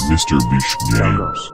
MrBysh Games.